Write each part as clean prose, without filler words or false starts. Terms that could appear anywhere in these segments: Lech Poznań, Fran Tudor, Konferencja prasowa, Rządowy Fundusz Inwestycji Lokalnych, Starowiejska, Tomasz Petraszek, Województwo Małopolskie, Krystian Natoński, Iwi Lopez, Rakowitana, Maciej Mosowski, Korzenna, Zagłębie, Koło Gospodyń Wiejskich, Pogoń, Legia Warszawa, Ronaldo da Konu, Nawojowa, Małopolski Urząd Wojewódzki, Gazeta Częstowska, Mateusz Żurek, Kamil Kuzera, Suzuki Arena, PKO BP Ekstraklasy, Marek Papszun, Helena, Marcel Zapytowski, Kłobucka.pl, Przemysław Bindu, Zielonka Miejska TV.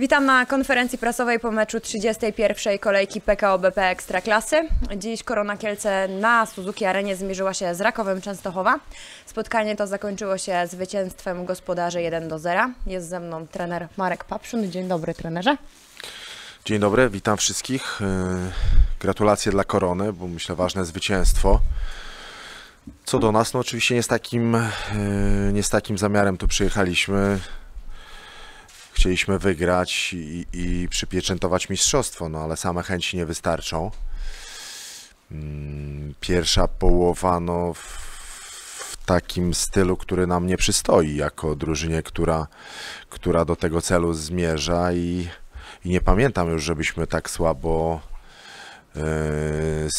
Witam na konferencji prasowej po meczu 31. kolejki PKO BP Ekstraklasy. Dziś Korona Kielce na Suzuki Arenie zmierzyła się z Rakowem Częstochowa. Spotkanie to zakończyło się zwycięstwem gospodarzy 1-0. Jest ze mną trener Marek Papszun. Dzień dobry, trenerze. Dzień dobry, witam wszystkich. Gratulacje dla Korony, bo myślę ważne zwycięstwo. Co do nas, no oczywiście nie z takim zamiarem tu przyjechaliśmy. Chcieliśmy wygrać i przypieczętować mistrzostwo, no ale same chęci nie wystarczą. Pierwsza połowa no, w takim stylu, który nam nie przystoi jako drużynie, która do tego celu zmierza i nie pamiętam już, żebyśmy tak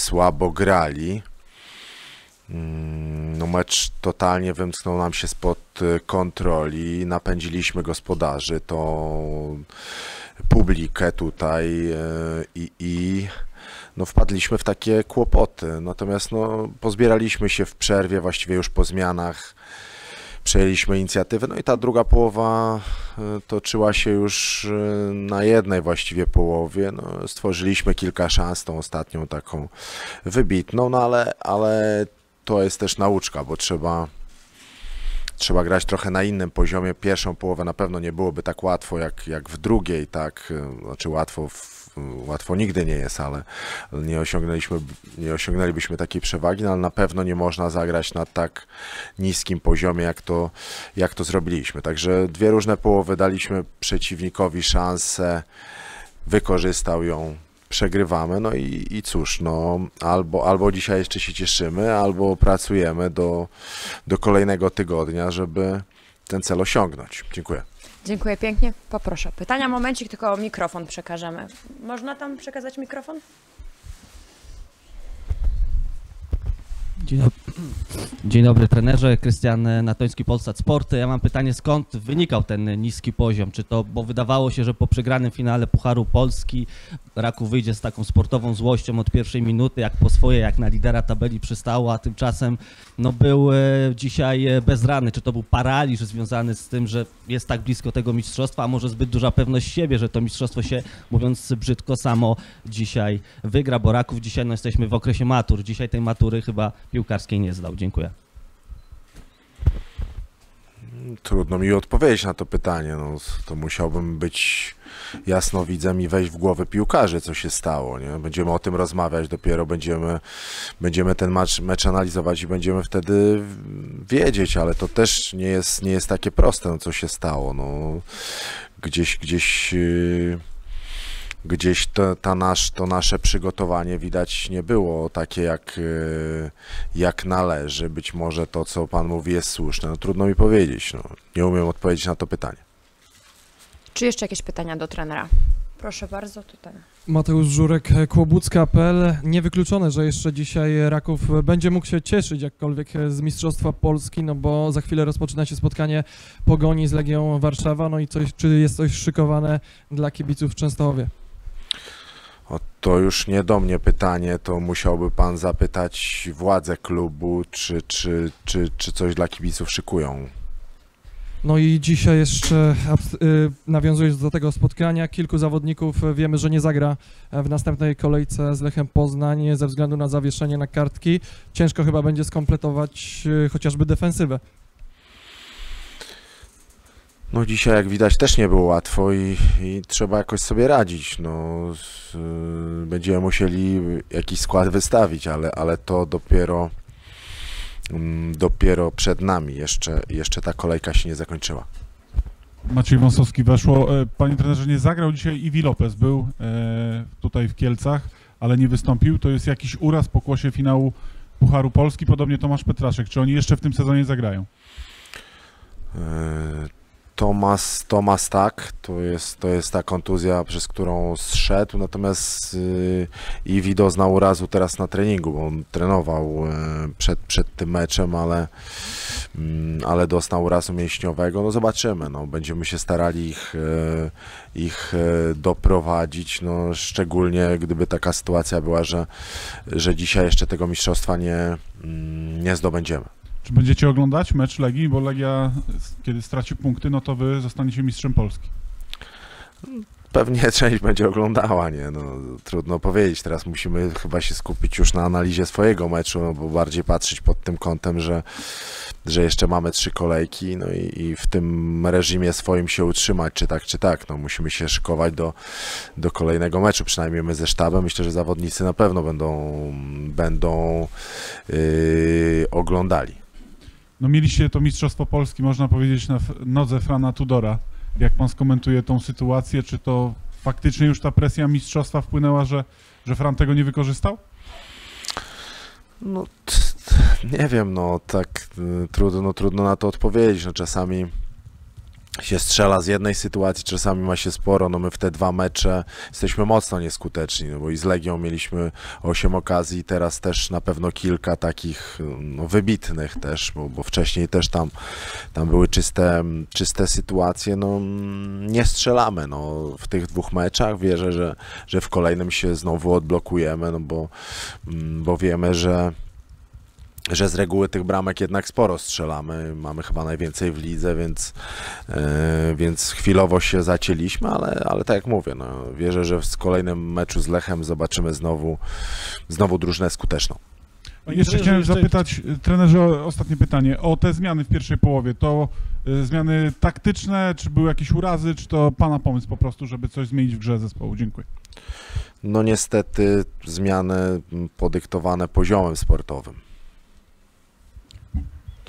słabo grali. No mecz totalnie wymknął nam się spod kontroli, napędziliśmy gospodarzy, tą publikę tutaj i no wpadliśmy w takie kłopoty. Natomiast no, pozbieraliśmy się w przerwie, właściwie już po zmianach przejęliśmy inicjatywę. No i ta druga połowa toczyła się już na jednej właściwie połowie. No, stworzyliśmy kilka szans, tą ostatnią taką wybitną, no ale to jest też nauczka, bo trzeba grać trochę na innym poziomie. Pierwszą połowę na pewno nie byłoby tak łatwo jak w drugiej, tak, znaczy łatwo nigdy nie jest, ale nie osiągnęlibyśmy takiej przewagi, no, ale na pewno nie można zagrać na tak niskim poziomie, jak to zrobiliśmy. Także dwie różne połowy, daliśmy przeciwnikowi szansę, wykorzystał ją. Przegrywamy, no i cóż, no, albo dzisiaj jeszcze się cieszymy, albo pracujemy do kolejnego tygodnia, żeby ten cel osiągnąć. Dziękuję. Dziękuję pięknie. Poproszę. Pytania, momencik, tylko mikrofon przekażemy. Można tam przekazać mikrofon? Dzień dobry trenerze, Krystian Natoński, Polsat Sport. Ja mam pytanie, skąd wynikał ten niski poziom? Czy to, bo wydawało się, że po przegranym finale Pucharu Polski Raków wyjdzie z taką sportową złością od pierwszej minuty, jak po swoje, jak na lidera tabeli przystało, a tymczasem no, był dzisiaj bezradny. Czy to był paraliż związany z tym, że jest tak blisko tego mistrzostwa, a może zbyt duża pewność siebie, że to mistrzostwo się, mówiąc brzydko, samo dzisiaj wygra, bo Raków dzisiaj, no, jesteśmy w okresie matur. Dzisiaj tej matury chyba piłkarskiej nie zdał. Dziękuję. Trudno mi odpowiedzieć na to pytanie. No, to musiałbym być jasnowidzem i wejść w głowę piłkarzy, co się stało. Nie? Będziemy o tym rozmawiać, dopiero będziemy ten mecz analizować i będziemy wtedy wiedzieć, ale to też nie jest takie proste, no, co się stało. No, Gdzieś to nasze przygotowanie widać nie było takie jak należy. Być może to, co pan mówi, jest słuszne. No, trudno mi powiedzieć. No, nie umiem odpowiedzieć na to pytanie. Czy jeszcze jakieś pytania do trenera? Proszę bardzo, tutaj. Mateusz Żurek, Kłobucka.pl. Niewykluczone, że jeszcze dzisiaj Raków będzie mógł się cieszyć jakkolwiek z Mistrzostwa Polski, no bo za chwilę rozpoczyna się spotkanie Pogoni z Legią Warszawa. No i czy jest coś szykowane dla kibiców w Częstochowie? O, to już nie do mnie pytanie, to musiałby pan zapytać władze klubu, czy coś dla kibiców szykują. No i dzisiaj jeszcze, nawiązując do tego spotkania, kilku zawodników wiemy, że nie zagra w następnej kolejce z Lechem Poznań ze względu na zawieszenie na kartki. Ciężko chyba będzie skompletować chociażby defensywę. No dzisiaj, jak widać, też nie było łatwo i trzeba jakoś sobie radzić. No, będziemy musieli jakiś skład wystawić, ale to dopiero przed nami. Jeszcze ta kolejka się nie zakończyła. Maciej Wąsowski weszło. Panie trenerze, nie zagrał dzisiaj Iwi Lopez. Był tutaj w Kielcach, ale nie wystąpił. To jest jakiś uraz po kłosie finału Pucharu Polski. Podobnie Tomasz Petraszek. Czy oni jeszcze w tym sezonie zagrają? Tomas tak, to jest ta kontuzja, przez którą zszedł, natomiast Iwi doznał urazu teraz na treningu, bo on trenował przed tym meczem, ale dostał urazu mięśniowego. No zobaczymy, no, będziemy się starali ich doprowadzić, no, szczególnie gdyby taka sytuacja była, że dzisiaj jeszcze tego mistrzostwa nie zdobędziemy. Czy będziecie oglądać mecz Legii, bo Legia, kiedy straci punkty, no to wy zostaniecie mistrzem Polski? Pewnie część będzie oglądała, nie? No, trudno powiedzieć. Teraz musimy chyba się skupić już na analizie swojego meczu, no, bo bardziej patrzeć pod tym kątem, że jeszcze mamy 3 kolejki, no i w tym reżimie swoim się utrzymać, czy tak, czy tak. No, musimy się szykować do kolejnego meczu, przynajmniej my ze sztabem. Myślę, że zawodnicy na pewno będą oglądali. No, mieliście to Mistrzostwo Polski, można powiedzieć, na nodze Frana Tudora. Jak pan skomentuje tą sytuację, czy to faktycznie już ta presja mistrzostwa wpłynęła, że Fran tego nie wykorzystał? No, nie wiem, no tak trudno na to odpowiedzieć. No, czasami się strzela z jednej sytuacji, czasami ma się sporo, no my w te 2 mecze jesteśmy mocno nieskuteczni, no bo i z Legią mieliśmy 8 okazji, teraz też na pewno kilka takich, no, wybitnych też, bo wcześniej też tam były czyste sytuacje, no nie strzelamy, no w tych 2 meczach wierzę, że w kolejnym się znowu odblokujemy, no bo wiemy, że z reguły tych bramek jednak sporo strzelamy, mamy chyba najwięcej w lidze, więc chwilowo się zacięliśmy, ale tak jak mówię, no, wierzę, że w kolejnym meczu z Lechem zobaczymy znowu drużynę skuteczną. Jeszcze chciałem zapytać, trenerze, ostatnie pytanie, o te zmiany w pierwszej połowie. To zmiany taktyczne, czy były jakieś urazy, czy to pana pomysł po prostu, żeby coś zmienić w grze zespołu? Dziękuję. No niestety zmiany podyktowane poziomem sportowym.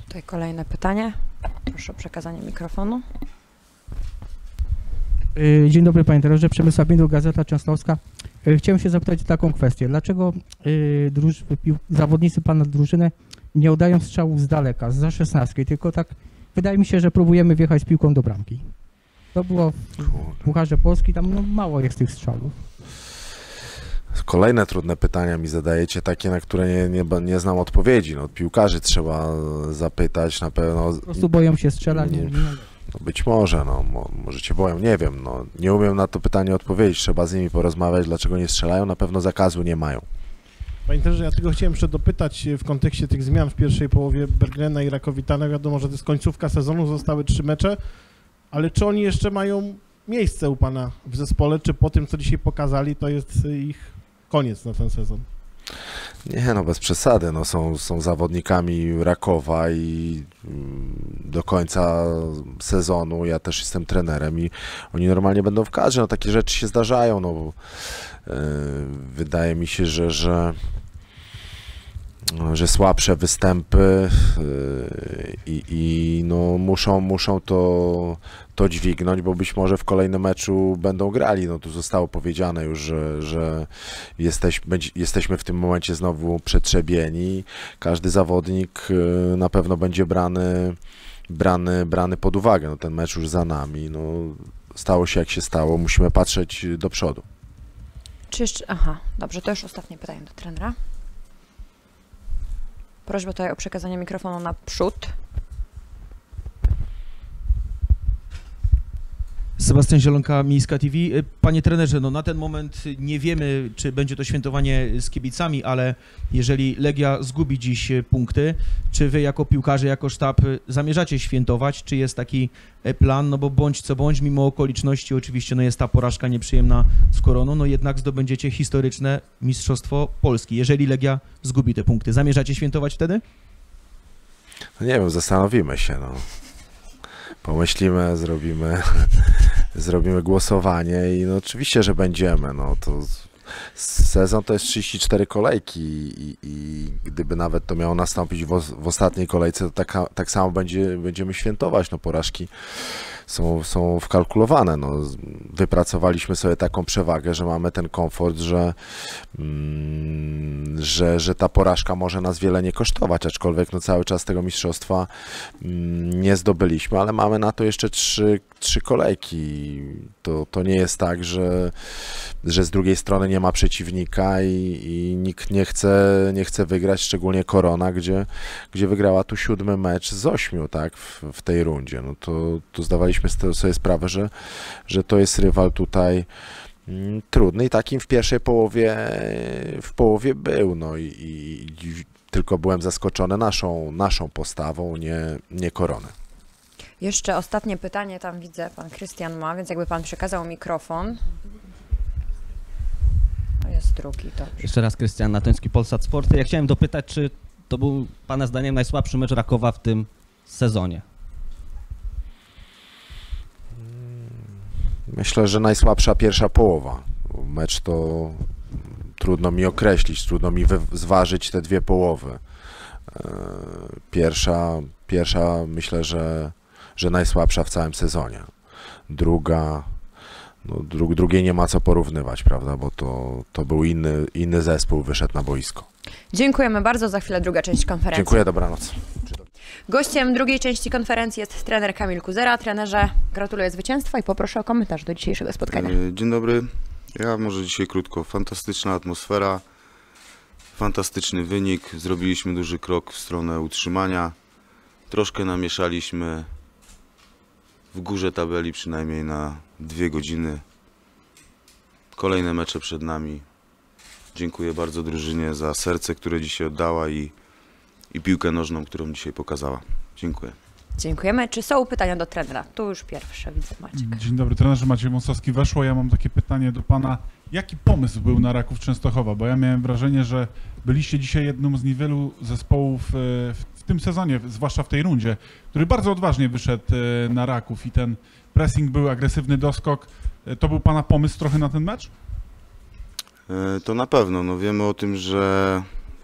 Tutaj kolejne pytanie. Proszę o przekazanie mikrofonu. Dzień dobry, panie trenerze. Przemysław Bindu, Gazeta Częstowska. Chciałem się zapytać o taką kwestię. Dlaczego zawodnicy pana drużyny nie oddają strzałów z daleka, za 16, tylko tak wydaje mi się, że próbujemy wjechać z piłką do bramki. To było w Pucharze Polski, tam no, mało jest tych strzałów. Kolejne trudne pytania mi zadajecie, takie, na które nie znam odpowiedzi. No, od piłkarzy trzeba zapytać na pewno. Po prostu boją się strzelać. No, być może, no, może się boją, nie wiem. No, nie umiem na to pytanie odpowiedzieć, trzeba z nimi porozmawiać, dlaczego nie strzelają, na pewno zakazu nie mają. Panie trenerze, ja tylko chciałem jeszcze dopytać w kontekście tych zmian w pierwszej połowie Berlena i Rakowitana. Wiadomo, że to jest końcówka sezonu, zostały 3 mecze, ale czy oni jeszcze mają miejsce u pana w zespole, czy po tym, co dzisiaj pokazali, to jest ich koniec na ten sezon? Nie, no bez przesady, no są zawodnikami Rakowa i do końca sezonu ja też jestem trenerem i oni normalnie będą w kadrze, no takie rzeczy się zdarzają, no bo, wydaje mi się, że słabsze występy i no muszą to dźwignąć, bo być może w kolejnym meczu będą grali. No tu zostało powiedziane już, że jesteśmy w tym momencie znowu przetrzebieni. Każdy zawodnik na pewno będzie brany pod uwagę. No, ten mecz już za nami. No, stało się jak się stało, musimy patrzeć do przodu. Czy jeszcze... Aha, dobrze, to już ostatnie pytanie do trenera. Prośbę tutaj o przekazanie mikrofonu naprzód. Sebastian, Zielonka Miejska TV. Panie trenerze, no na ten moment nie wiemy, czy będzie to świętowanie z kibicami, ale jeżeli Legia zgubi dziś punkty, czy wy jako piłkarze, jako sztab zamierzacie świętować? Czy jest taki plan? No bo bądź co bądź, mimo okoliczności oczywiście no jest ta porażka nieprzyjemna z Koroną, no jednak zdobędziecie historyczne Mistrzostwo Polski. Jeżeli Legia zgubi te punkty, zamierzacie świętować wtedy? No nie wiem, zastanowimy się, no. Pomyślimy, zrobimy głosowanie i no oczywiście, że będziemy. No to sezon to jest 34 kolejki i gdyby nawet to miało nastąpić w ostatniej kolejce, to tak samo będziemy świętować. No porażki są wkalkulowane. No, wypracowaliśmy sobie taką przewagę, że mamy ten komfort, że ta porażka może nas wiele nie kosztować, aczkolwiek no, cały czas tego mistrzostwa nie zdobyliśmy, ale mamy na to jeszcze 3 kolejki. To nie jest tak, że z drugiej strony nie ma przeciwnika i nikt nie chce wygrać, szczególnie Korona, gdzie wygrała tu 7. mecz z 8, tak, w tej rundzie. No, to zdawaliśmy sobie sprawę, że to jest rywal tutaj trudny i takim w pierwszej połowie był. No i tylko byłem zaskoczony naszą postawą, nie Korony. Jeszcze ostatnie pytanie, tam widzę, pan Krystian ma, więc jakby pan przekazał mikrofon. A jest drugi, dobrze. Jeszcze raz Krystian Natoński, Polsat Sport. Ja chciałem dopytać, czy to był pana zdaniem najsłabszy mecz Rakowa w tym sezonie? Myślę, że najsłabsza pierwsza połowa. Mecz to trudno mi określić, trudno mi zważyć te dwie połowy. Pierwsza myślę, że najsłabsza w całym sezonie. Druga, no drugiej nie ma co porównywać, prawda, bo to był inny zespół, wyszedł na boisko. Dziękujemy bardzo. Za chwilę druga część konferencji. Dziękuję, dobranoc. Gościem drugiej części konferencji jest trener Kamil Kuzera. Trenerze, gratuluję zwycięstwa i poproszę o komentarz do dzisiejszego spotkania. Dzień dobry. Ja może dzisiaj krótko. Fantastyczna atmosfera, fantastyczny wynik. Zrobiliśmy duży krok w stronę utrzymania. Troszkę namieszaliśmy w górze tabeli, przynajmniej na 2 godziny. Kolejne mecze przed nami. Dziękuję bardzo drużynie za serce, które dzisiaj oddała i piłkę nożną, którą dzisiaj pokazała. Dziękuję. Dziękujemy. Czy są pytania do trenera? Tu już pierwsze widzę, Maciek. Dzień dobry, trenerze. Maciej Mosowski weszło. Ja mam takie pytanie do pana. Jaki pomysł był na Raków Częstochowa? Bo ja miałem wrażenie, że byliście dzisiaj jednym z niewielu zespołów w tym sezonie, zwłaszcza w tej rundzie, który bardzo odważnie wyszedł na Raków i ten pressing był, agresywny doskok. To był pana pomysł trochę na ten mecz? To na pewno. No wiemy o tym, że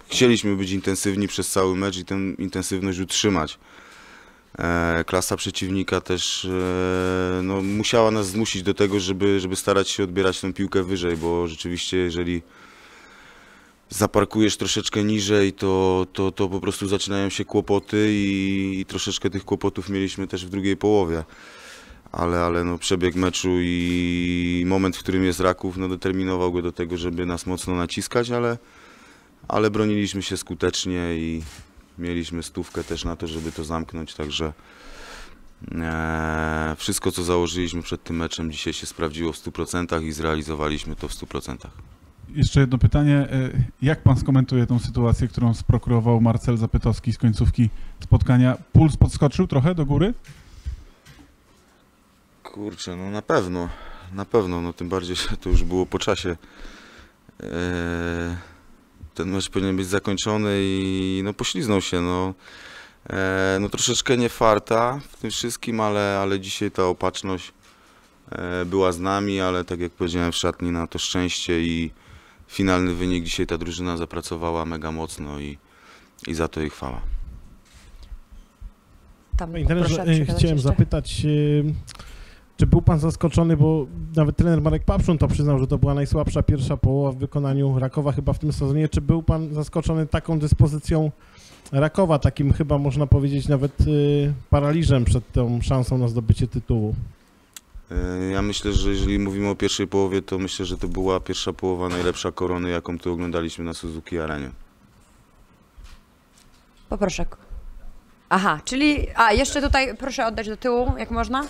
chcieliśmy być intensywni przez cały mecz i tę intensywność utrzymać. Klasa przeciwnika też no, musiała nas zmusić do tego, żeby starać się odbierać tę piłkę wyżej, bo rzeczywiście jeżeli zaparkujesz troszeczkę niżej, to po prostu zaczynają się kłopoty i troszeczkę tych kłopotów mieliśmy też w drugiej połowie. Ale no, przebieg meczu i moment, w którym jest Raków, no, determinował go do tego, żeby nas mocno naciskać, ale broniliśmy się skutecznie i mieliśmy stówkę też na to, żeby to zamknąć, także wszystko, co założyliśmy przed tym meczem, dzisiaj się sprawdziło w 100% i zrealizowaliśmy to w 100%. Jeszcze jedno pytanie. Jak pan skomentuje tą sytuację, którą sprokurował Marcel Zapytowski z końcówki spotkania? Puls podskoczył trochę do góry? Kurczę, no na pewno, no tym bardziej, że to już było po czasie. Ten mecz powinien być zakończony i no pośliznął się, no, no troszeczkę nie farta w tym wszystkim, ale dzisiaj ta opatrzność była z nami, ale tak jak powiedziałem w szatni, na to szczęście i finalny wynik dzisiaj ta drużyna zapracowała mega mocno i za to jej chwała. Chciałem zapytać, czy był pan zaskoczony, bo nawet trener Marek Papszun to przyznał, że to była najsłabsza pierwsza połowa w wykonaniu Rakowa chyba w tym sezonie. Czy był pan zaskoczony taką dyspozycją Rakowa, takim chyba można powiedzieć nawet paraliżem przed tą szansą na zdobycie tytułu? Ja myślę, że jeżeli mówimy o pierwszej połowie, to myślę, że to była pierwsza połowa najlepsza Korony, jaką tu oglądaliśmy na Suzuki Arenie. Poproszę. Aha, czyli... A, jeszcze tutaj proszę oddać do tyłu, jak można.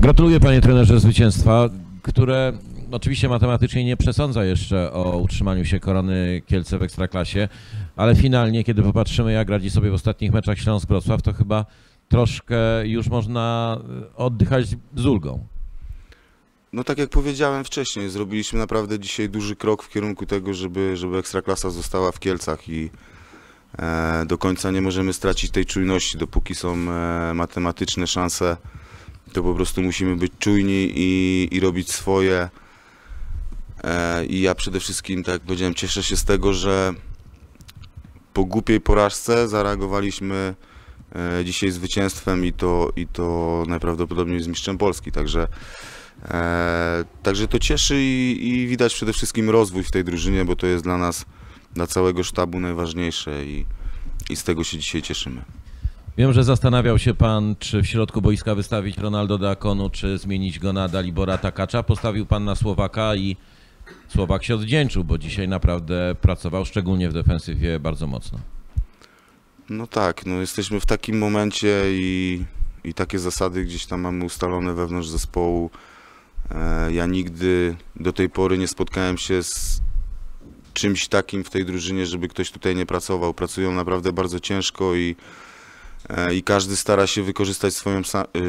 Gratuluję panie trenerze zwycięstwa, które oczywiście matematycznie nie przesądza jeszcze o utrzymaniu się Korony Kielce w Ekstraklasie, ale finalnie, kiedy popatrzymy, jak radzi sobie w ostatnich meczach Śląsk Wrocław, to chyba troszkę już można oddychać z ulgą. No tak jak powiedziałem wcześniej, zrobiliśmy naprawdę dzisiaj duży krok w kierunku tego, żeby Ekstraklasa została w Kielcach i do końca nie możemy stracić tej czujności, dopóki są matematyczne szanse. To po prostu musimy być czujni i robić swoje. I ja przede wszystkim, tak jak powiedziałem, cieszę się z tego, że po głupiej porażce zareagowaliśmy dzisiaj zwycięstwem i to najprawdopodobniej z mistrzem Polski. Także to cieszy i widać przede wszystkim rozwój w tej drużynie, bo to jest dla nas, dla całego sztabu najważniejsze i z tego się dzisiaj cieszymy. Wiem, że zastanawiał się pan, czy w środku boiska wystawić Ronaldo da Konu, czy zmienić go na Dalibora Takacza. Postawił pan na Słowaka i Słowak się odwdzięczył, bo dzisiaj naprawdę pracował, szczególnie w defensywie, bardzo mocno. No tak, no jesteśmy w takim momencie i takie zasady gdzieś tam mamy ustalone wewnątrz zespołu. Ja nigdy do tej pory nie spotkałem się z czymś takim w tej drużynie, żeby ktoś tutaj nie pracował. Pracują naprawdę bardzo ciężko i i każdy stara się wykorzystać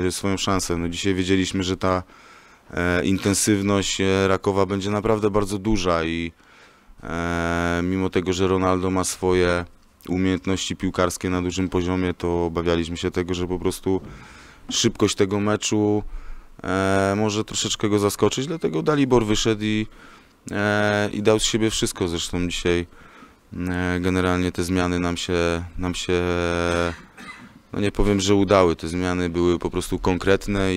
swoją szansę. No dzisiaj wiedzieliśmy, że ta intensywność Rakowa będzie naprawdę bardzo duża i mimo tego, że Ronaldo ma swoje umiejętności piłkarskie na dużym poziomie, to obawialiśmy się tego, że po prostu szybkość tego meczu może troszeczkę go zaskoczyć, dlatego Dalibor wyszedł i dał z siebie wszystko. Zresztą dzisiaj generalnie te zmiany nam się no nie powiem, że udały. Te zmiany były po prostu konkretne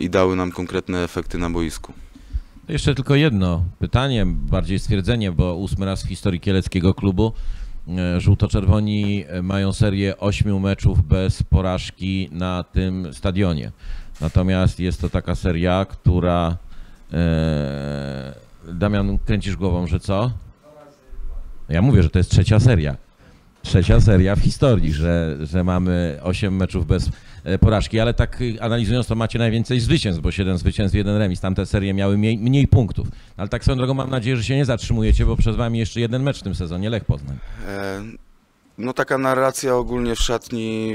i dały nam konkretne efekty na boisku. Jeszcze tylko jedno pytanie, bardziej stwierdzenie, bo 8. raz w historii kieleckiego klubu żółto-czerwoni mają serię 8 meczów bez porażki na tym stadionie. Natomiast jest to taka seria, która... Damian, kręcisz głową, że co? Ja mówię, że to jest trzecia seria. Trzecia seria w historii, że mamy 8 meczów bez porażki, ale tak analizując, to macie najwięcej zwycięstw, bo 7 zwycięstw, 1 remis. Tamte serie miały mniej punktów. Ale tak swoją drogą mam nadzieję, że się nie zatrzymujecie, bo przed wami jeszcze jeden mecz w tym sezonie, Lech Poznań. No taka narracja ogólnie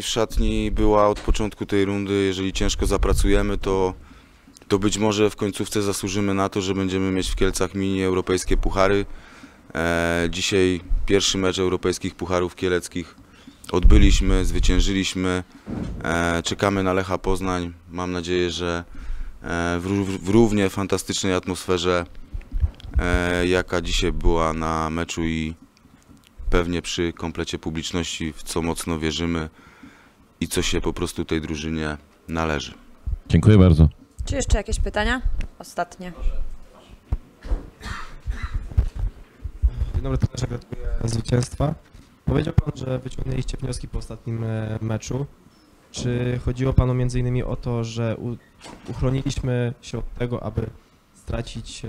w szatni była od początku tej rundy. Jeżeli ciężko zapracujemy, to być może w końcówce zasłużymy na to, że będziemy mieć w Kielcach mini europejskie puchary. Dzisiaj pierwszy mecz europejskich pucharów kieleckich odbyliśmy, zwyciężyliśmy. Czekamy na Lecha Poznań. Mam nadzieję, że w równie fantastycznej atmosferze, jaka dzisiaj była na meczu i pewnie przy komplecie publiczności, w co mocno wierzymy i co się po prostu tej drużynie należy. Dziękuję bardzo. Czy jeszcze jakieś pytania? Ostatnie. Dzień dobry, gratuluję zwycięstwa. Powiedział Pan, że wyciągnęliście wnioski po ostatnim meczu. Czy chodziło Panu m.in. o to, że uchroniliśmy się od tego, aby stracić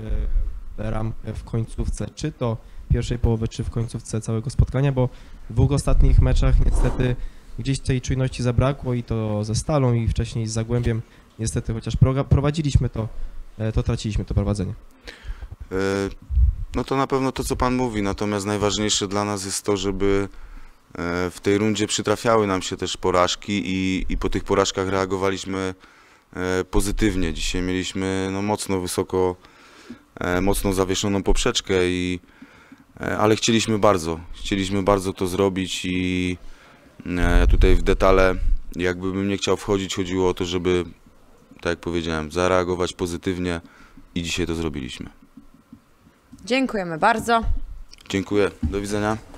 ramkę w końcówce, czy to pierwszej połowy, czy w końcówce całego spotkania, bo w dwóch ostatnich meczach niestety gdzieś tej czujności zabrakło i to ze Stalą i wcześniej z Zagłębiem. Niestety, chociaż prowadziliśmy to traciliśmy to prowadzenie. No to na pewno to, co Pan mówi, natomiast najważniejsze dla nas jest to, żeby w tej rundzie przytrafiały nam się też porażki i po tych porażkach reagowaliśmy pozytywnie. Dzisiaj mieliśmy no, mocno zawieszoną poprzeczkę, ale chcieliśmy bardzo to zrobić i tutaj w detale jakby bym nie chciał wchodzić, chodziło o to, żeby, tak jak powiedziałem, zareagować pozytywnie i dzisiaj to zrobiliśmy. Dziękujemy bardzo. Dziękuję. Do widzenia.